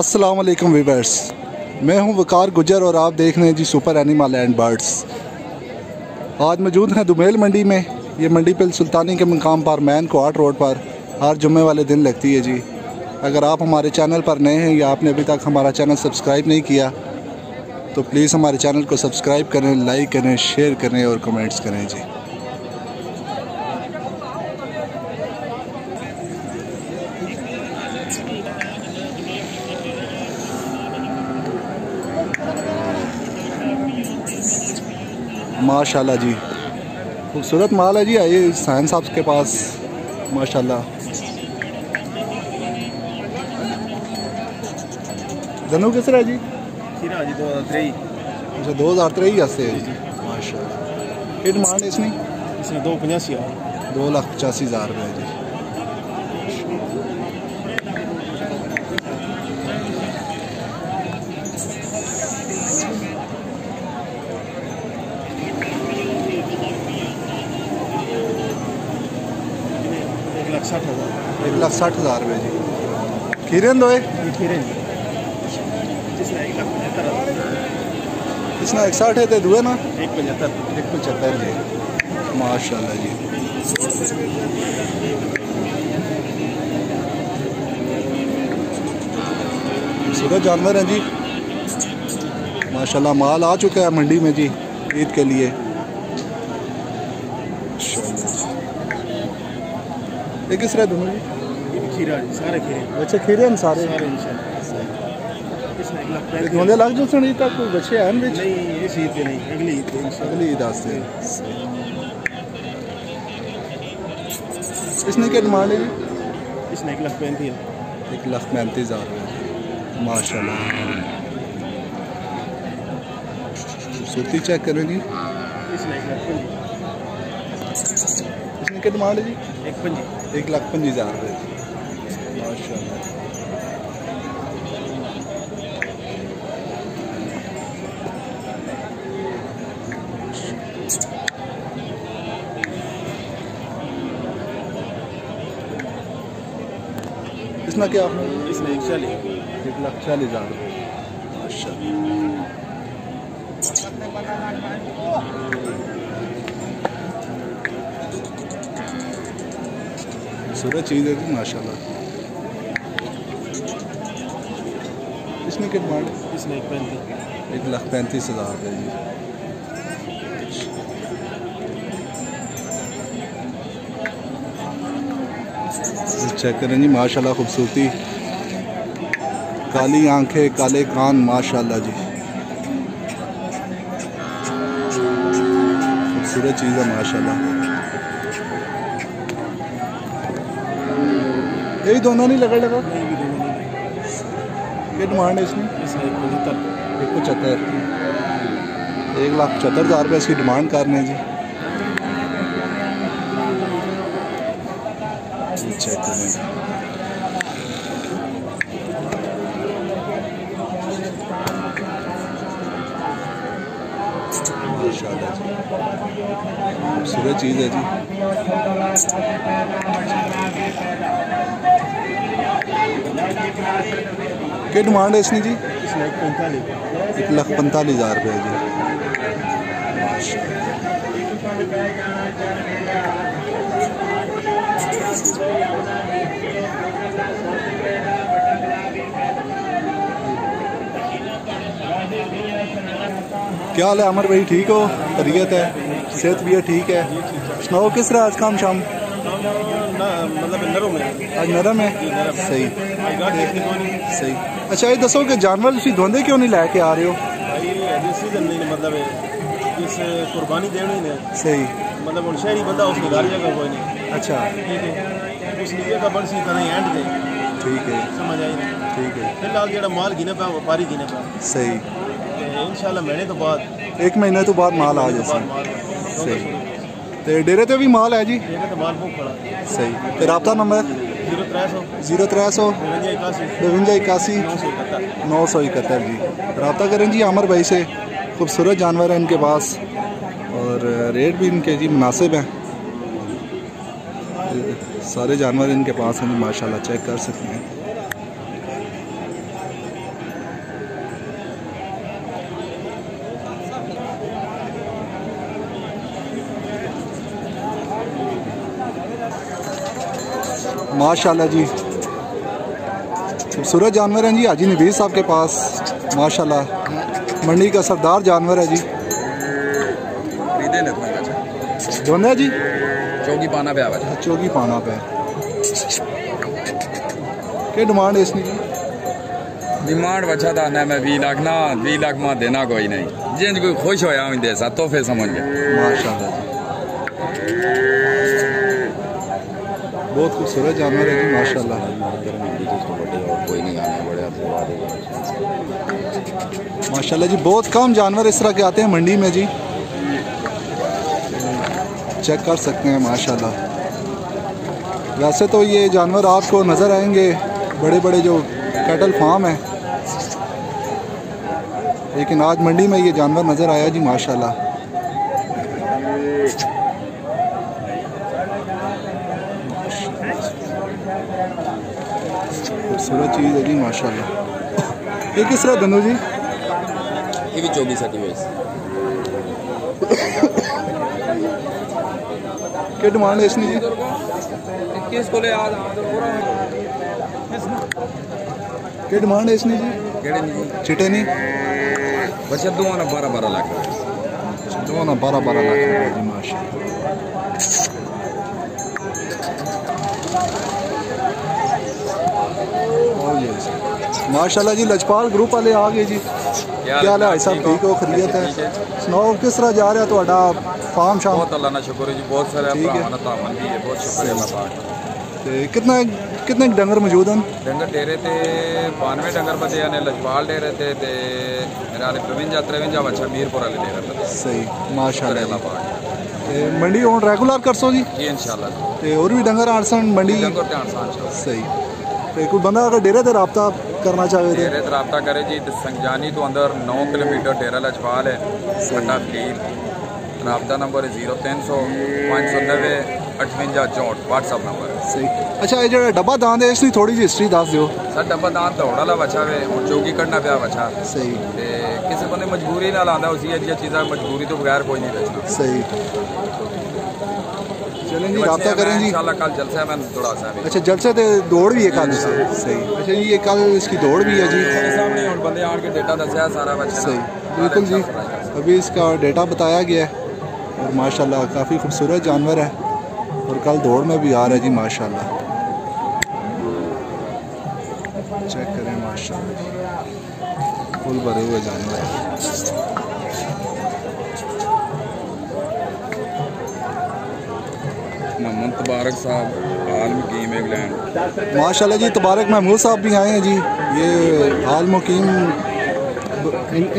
अस्सलाम वालेकुम व्यूअर्स, मैं हूं वकार गुज्जर और आप देख रहे हैं जी सुपर एनिमल एंड बर्ड्स। आज मौजूद हैं दुमेल मंडी में। ये मंडी पिल सुल्तानी के मकाम पर मैन क्वार्ट रोड पर हर जुम्मे वाले दिन लगती है जी। अगर आप हमारे चैनल पर नए हैं या आपने अभी तक हमारा चैनल सब्सक्राइब नहीं किया तो प्लीज़ हमारे चैनल को सब्सक्राइब करें, लाइक करें, शेयर करें और कमेंट्स करें जी। माशाल्लाह जी, खूबसूरत माल है जी। आइए साइन साहब के पास। माशाल्लाह धनु किस रहा जी? जी 2003। अच्छा 2003 आते है जी। माशाल्लाह क्या डिमांड है इसमें? इसमें 285,000, 2,85,000 रुपये जी। लाख 60,000 रुपये जी। खीरन दो इसमें 61 है तो दुए ना 175 जी। माशाल्लाह जी। सुबह जानवर हैं जी। माशाल्लाह माल आ चुका है मंडी में जी ईद के लिए। एक किस रहे दोनों जी? सारे खीरे। अच्छा खीरे हैं सारे। धोने लग जो सड़ी तक कोई बच्चे हैं बीच? नहीं इस ईद पे नहीं, अगली ईद पे। अगली ईद आते हैं। इसने क्या डिमांड है जी? इसने 1,35,000, 1,35,000 रुपये। माशाल्लाह खूबसूरती चेक करें जी। इसने क्या डिमांड है जी? 1,50,000 रुपये। इसना क्या आपने? इसमें 1,40,000 रुपये। सूरत चीज़ है जी। माशाल्लाह इसमें क्या डिमांड? इसमें 1,35,000, 1,35,000 रुपये जी। चेक करें जी। माशाल्लाह खूबसूरती, काली आंखें, काले कान। माशाल्लाह जी खूबसूरत चीज़ है। माशाल्लाह यही दोनों नहीं लगा लगा ये डिमांड है इसमें? इसमें 1,75,000, 1,75,000 रुपये इसकी डिमांड कर रहे हैं जी। चेक करें। माशाल्लाह खूबसूरत चीज़ है जी। क्या डिमांड है इसने जी? इसमें 1,45,000 रुपये जी। क्या हाल है अमर भाई? ठीक हो? तबीयत है, सेहत भी है ठीक है? स्नो किस तरह आज काम शाम? मतलब नरम है आज। नरम है सही सही। अच्छा ये दसो कि जानवर तुम धोंदे क्यों नहीं लाके आ रहे हो? मतलब कुर्बानी देनी ने सही मतलब हुन शहरी बंदा उस गुजारिया का कोई नहीं। अच्छा ठीक है, उस लिए का बंसी तरह एंड दे ठीक है, समझ आई ना? ठीक है फिलहाल जेड़ा माल गिने पे व्यापारी गिने पे सही इंशाल्लाह महीने तो बाद, एक महीने तो बाद माल आ जाए सही। तो डेरे तो भी माल है जी। डेरे तो माल बहुत खड़ा सही। रबता नंबर 0300 5281 971 जी। रबता करें जी आमर भाई से। खूबसूरत जानवर है इनके पास और रेट भी इनके जी मुनासिब हैं। सारे जानवर इनके पास हैं जी। माशाल्लाह चेक कर सकते हैं। माशाल्लाह जी, खूबसूरत जानवर हैं जी। अजीन वीर साहब के पास माशाल्लाह मंडी का सरदार जानवर है जी। जोने जी चौकी पाना पे आवाज, चौकी पाना पे क्या डिमांड है इसकी? डिमांड बचा था ना मैं 20 लाख ना 20 लाख में देना कोई नहीं, जिन कोई खुश होया हुई देसा तो फिर समझ गया। माशाल्लाह बहुत खूबसूरत जानवर है जी माशाल्लाह। कोई नहीं आने बड़े माशाल्लाह जी, बहुत कम जानवर इस तरह के आते हैं मंडी में जी, चेक कर सकते हैं माशाल्लाह। वैसे तो ये जानवर आपको नज़र आएंगे बड़े बड़े जो कैटल फार्म हैं, लेकिन आज मंडी में ये जानवर नज़र आया जी माशाल्लाह। खूबसूरत चीज़ है जी माशाल्लाह। ये किस तरह बंदू जी? ये भी 24 क्या डिमांड है इसकी? क्या डिमांड है इसकी जी? चिटे नहीं बच्चे 2 ना 12 लाख, 2 ना 12 लाख जी माशाल्लाह। माशाल्लाह जी लजपाल ग्रुप वाले आ गए जी। क्या हाल है साहब, ठीक हो? खरीद है सुनाओ, किस तरह जा रहा है तो फार्म शाम? बहुत अल्लाह ना शुक्र है जी, बहुत सारे है, बहुत शुक्र है पाक। कितना कितने डंगर मौजूद हैं? डंगर डेरे थे 92 डंगर बचे ने लजपाल डेरे थे ते मेरा 53 बच्चा मीरपुर वाले डेरे थे। सही माशाल्लाह पाक। मंडी हूँ रेगुलर करसो जी? जी इंशाल्लाह। ते और भी डंगर आड़सन मंडी डंगर ते आड़सन। सही कोई बंदा अगर डेरे से रबता करना चाहे तो डेरे से रबता करे जी। संगजानी तो अंदर 9 किलोमीटर डेरा लजपाल है। रबता नंबर 0300 590 58 64 व्हाट्सअप नंबर है। सही। अच्छा ये जो डब्बा दांद है इसकी थोड़ी जी हिस्ट्री दस दो सर। डब्बा दांद तो होड़ा बचा वे और चौकी कढ़ना पाया बचा। सही। किसी बंदे मजबूरी ना लाता उसी अच्छी चीज़ा, मजबूरी तो बगैर कोई नहीं बचता। सही चलेंगे रब्ता करेंगे इंशाल्लाह। कल जलसा है मैं थोड़ा सा। अच्छा जलसा तो दौड़ भी है कल? सही। अच्छा ये कल इसकी दौड़ भी है जी। सामने और बंदे आड़ के डेटा दसा है सारा बच्चा। सही बिल्कुल जी, अभी इसका डेटा बताया गया है और माशाल्लाह काफ़ी खूबसूरत जानवर है और कल दौड़ में भी आ रहा है जी माशाल्लाह। चेक करें माशाल्लाह फुल भरे हुए जानवर है। तबारक साहब आलम मुकीम इंग्लैंड माशाल्लाह जी। तबारक महमूद साहब भी आए हैं जी। ये आलम मुकीम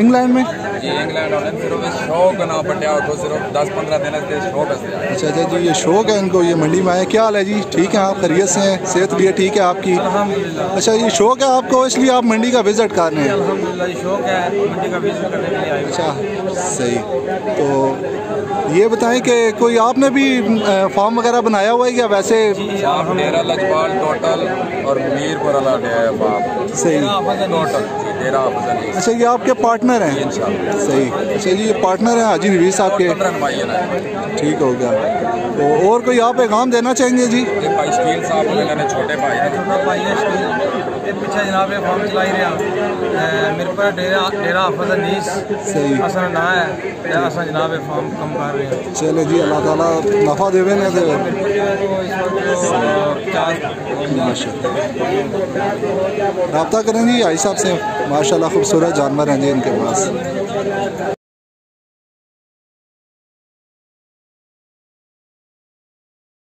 इंग्लैंड में जी, इंग्लैंड वाले सिर्फ शौक ना बंडिया तो सिर्फ 10-15 दिन से शौक है। अच्छा अच्छा जी, ये शौक है इनको, ये मंडी में आए। क्या हाल है जी, ठीक है आप? खैरियत से हैं? सेहत भी है ठीक है आपकी? अल्हम्दुलिल्लाह। अच्छा ये शौक है आपको इसलिए आप मंडी का विजिट कर रहे हैं? अल्हम्दुलिल्लाह शौक है मंडी का विजिट करने के लिए। अच्छा सही। तो ये बताएं कि कोई आपने भी फॉर्म वगैरह बनाया हुआ है या वैसे? डेरा लजपाल टोटल और मीरपुर बाप। सही टोटल। अच्छा ये आपके पार्टनर हैं? सही। अच्छा ये पार्टनर हैं हाजी नवीर साहब के। ठीक हो गया। तो और कोई आप पैगाम देना चाहेंगे जी? भाई शकील साहब ने छोटे भाई हैं पीछे जनाब फॉर्म चलाई रहा मेरे पर डेरा हाफिज़ अनीस। सही ना है जनाब फॉर्म कम कर रहे हैं। चले जी अल्लाह ताला नफा देवे ना दे। रब्ता करेंगे आई साहब से माशाल्लाह खूबसूरत जानवर हैं जी इनके पास।